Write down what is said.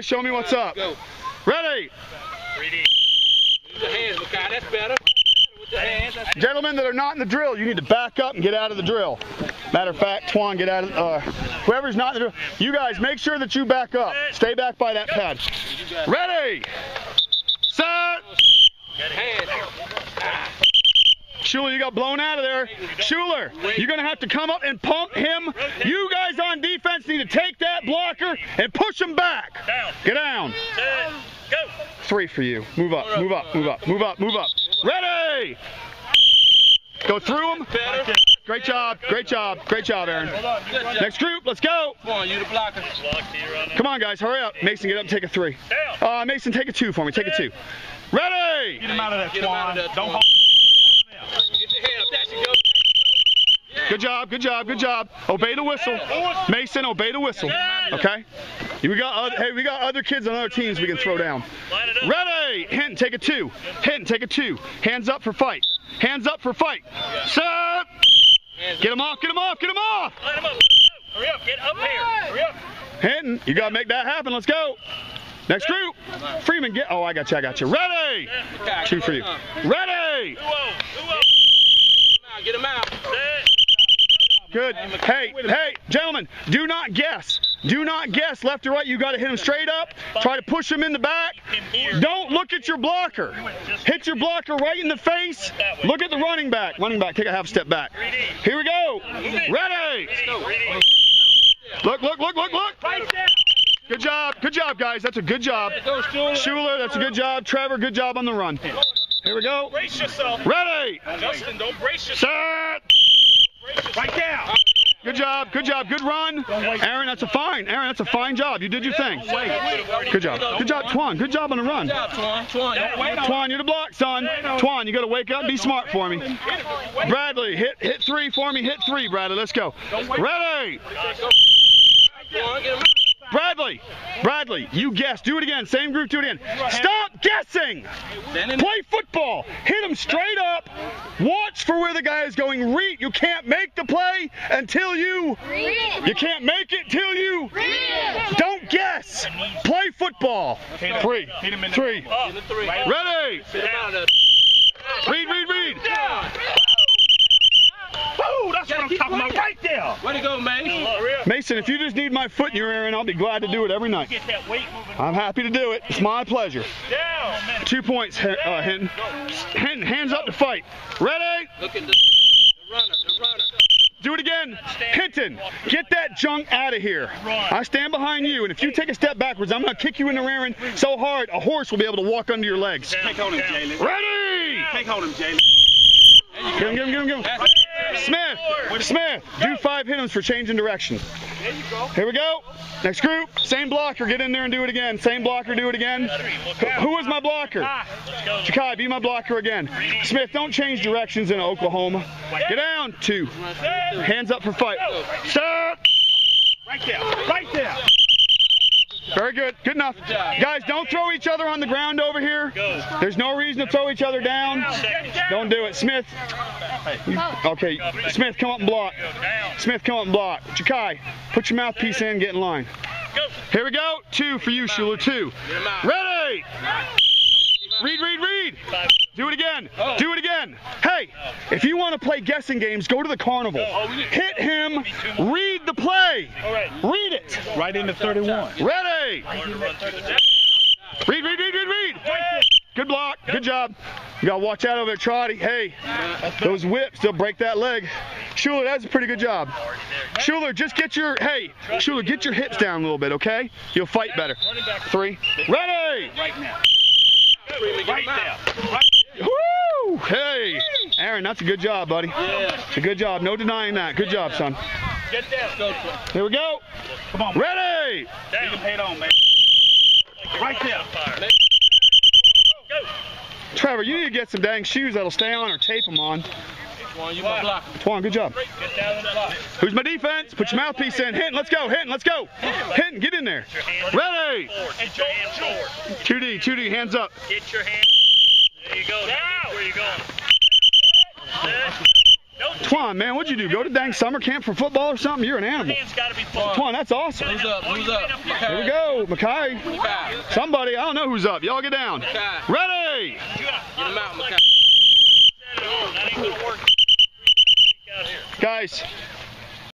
Show me what's up. Go. Ready? 3D. Use the hands, McKay. That's better. With the hands, that's gentlemen that are not in the drill, you need to back up and get out of the drill. Matter of fact, Twan, get out of whoever's not in the drill. You guys, make sure that you back up. Stay back by that pad. Ready? Set. Shuler, you got blown out of there. Shuler, you're going to have to come up and pump him. You guys on defense need to take that blocker and push him back. Down. Get down. Go. 3 for you. Move up, move up, move up, move up, move up. Ready? Go through him. Great job, great job, great job, Aaron. Next group, let's go. Come on, you the blocker. Come on, guys, hurry up. Mason, get up and take a 3. Mason, take a 2 for me. Take a 2. Ready? Get him out of that, Twan. Don't hold. Good job, good job, good job. Obey the whistle. Mason, obey the whistle. Okay? We got hey, we got other kids on other teams we can throw down. Ready? Hinton, take a 2. Hinton, take a 2. Hands up for fight. Hands up for fight. Set. Get him off, get him off, get him off. Hurry up, get up here. Hurry up. Hinton, you got to make that happen. Let's go. Next group. Freeman, get. Oh, I got you, I got you. Ready? 2 for you. Ready? Get him out. Good. Hey, gentlemen, do not guess. Do not guess left or right. You got to hit him straight up. Try to push him in the back. Don't look at your blocker. Hit your blocker right in the face. Look at the running back. Running back, take a half step back. Here we go. Ready. Look, look, look, look, look. Good job. Good job, guys. That's a good job. Shuler, that's a good job. Trevor, good job on the run. Here we go. Brace yourself. Ready. Justin, don't brace yourself. Set. Right down. Good job, good job, good run. Aaron, that's a fine. Aaron, that's a fine job. You did your thing. Good job. Good job, Twan. Good job on the run. Twan, you're the block, son. Twan, you got to wake up and be smart for me. Bradley, hit 3 for me. Hit 3, Bradley. Let's go. Ready? Bradley, Bradley, you guessed. Do it again. Same group, do it again. Stop guessing. Play football. Hit him straight up. Watch for where the guy is going. Read. You can't make the play until you read it. You can't make it till you read it. Don't guess. Play football. 3. Ready? Read, read, read. Woo, that's what I'm talking about right there. Way to go, Mason. Mason, if you just need my foot in your ear, and I'll be glad to do it every night. I'm happy to do it. It's my pleasure. 2 points, Hinton. Hinton, hands up to fight. Ready? Look at the runner. The runner. Do it again. Hinton, get that junk out of here. I stand behind you, and if you take a step backwards, I'm going to kick you in the rear end so hard a horse will be able to walk under your legs. Take hold of him, Jalen. Ready? Take hold of him, Jalen. Get him, get him, get him, get him. Smith, do 5 hit-ems for changing direction. Here we go. Next group, same blocker. Get in there and do it again. Same blocker, do it again. Who is my blocker? Chikai, be my blocker again. Smith, don't change directions in Oklahoma. Get down. 2. Hands up for fight. Stop. Right there. Right there. Very good. Good enough. Guys, don't throw each other on the ground over here. There's no reason to throw each other down. Don't do it. Smith. Okay. Smith, come up and block. Smith, come up and block. Jakai, put your mouthpiece in, get in line. Here we go. 2 for you, Shuler. 2. Ready? Read, read, read. Do it again. Do it again. Hey, if you want to play guessing games, go to the carnival. Hit him. Read the play. Read it. Right into 31. Ready? Read, read, read, read, read. Good block. Good job. You got to watch out over there, Trotty. Hey, those whips, they'll break that leg. Shuler, that's a pretty good job. Shuler, just get your, hey, Shuler, get your hips down a little bit, okay? You'll fight better. 3. Ready? Right now. Right there. Right. Woo! Hey, Aaron, that's a good job, buddy. It's a good job. No denying that. Good job, son. Get down. Here we go. Come on. Ready? Down. Right there. Trevor, you need to get some dang shoes that'll stay on or tape them on. Twan, good job. Who's my defense? Put your mouthpiece in. Hinton, let's go. Hinton, let's go. Hinton, get in there. Ready? 2D, hands up. Get your hands. There you go. Where you going? Twan, man, what'd you do? Go to dang summer camp for football or something? You're an animal. Twan, that's awesome. Who's up? Who's up? Here we go. McKay. Somebody, I don't know who's up. Y'all get down. Ready? Get him out, McKay. Guys.